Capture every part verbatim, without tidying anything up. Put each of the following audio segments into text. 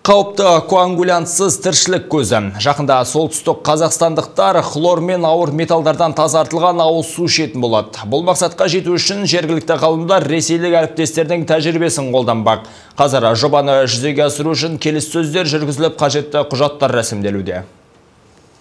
Қауіпті коагулянсыз тіршілік көзі. Жақында солтүстік қазақстандықтар хлормен ауыр металдардан тазартылған ауыз су ішетін болады. Бұл мақсатқа жету үшін жергілікті ғалымдар ресейлік әріптестердің тәжірибесін қолданбақ. Қазір жобаны жүзеге асыру үшін келіссөздер жүргізіліп, қажетті құжаттар рәсімделуде.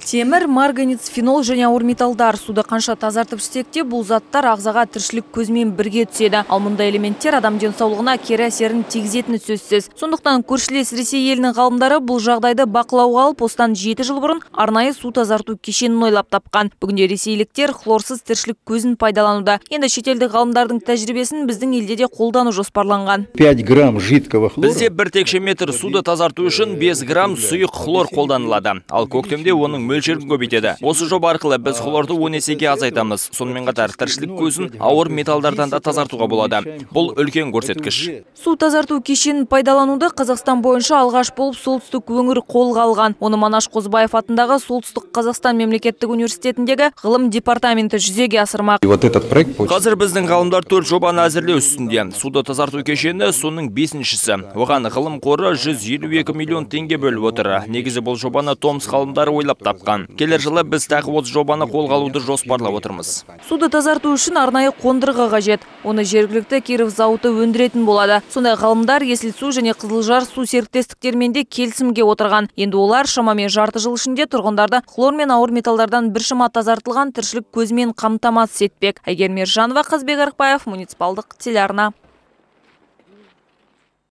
Темір, марганец, фенол және ауыр металдар суды қанша тазартып істекте, бұл заттар ағзаға тіршілік көзмен бірге түседі. Ал мұндай элементтер адам денсаулығына кері әсерін тигізетіні сөзсіз. Сондықтан көршілес Ресей елінің ғалымдары бұл жағдайды бақылауға алып, осыдан жеті жыл бұрын арнайы су тазарту кешенін ойлап тапқан. Бүгінде ресейліктер хлорсыз тіршілік көзін пайдалануда. Енді шетелдік ғалымдардың тәжірибесін біздің елде де қолдану жоспарланған. пять грамм жидкого хлора. Бізде бір текше метр суды тазарту үшін бес грамм сұйық хлор қолданылады. Ал көктемде оның мөлшерін көбейтеді. Осы жоба арқылы біз хлорды он есеге азайтамыз. Сонымен қатар тіршілік көзін ауыр металдардан да тазартуға болады. Бұл үлкен көрсеткіш. Су тазарту кешенін пайдалануды Қазақстан бойынша алғаш болып солтүстік өңір қолға алған. Оны Манаш Қозыбаев атындағы солтүстік Қазақстан мемлекеттік университетіндегі ғылым департаменті жүзеге асырмақ. Қазір біздің ғалымдар төрт жобаны әзірлеу үстінде. Суды тазарту кешені соның бесіншісі. Оған ғылым қоры жүз елу екі миллион теңге бөліп отыр. Негізі бұл жобаны Томск ғалымдары ойлап тапты. Келер жылы біз тағы отыз жобаны қолға алуды жоспарлап отырмыз. Суды тазарту үшін арнайы қондырғы қажет. Оны жергілікті Киров зауыты өндіретін болады. Сондай ғалымдар Есілсу және Қызылжар су серіктестіктерінде келісімге отырған. Енді олар шамамен жарты жыл ішінде тұрғындарды хлор мен ауыр металдардан біршама тазартылған тіршілік көзімен қамтамасыз етпек. Әйгерім Ержанова, Қазбек Арықбаев, муниципалдық телеарна.